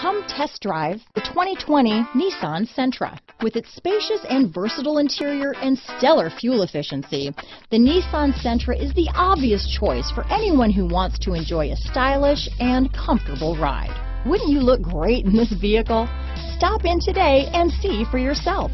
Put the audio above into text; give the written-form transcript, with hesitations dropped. Come test drive the 2020 Nissan Sentra. With its spacious and versatile interior and stellar fuel efficiency, the Nissan Sentra is the obvious choice for anyone who wants to enjoy a stylish and comfortable ride. Wouldn't you look great in this vehicle? Stop in today and see for yourself.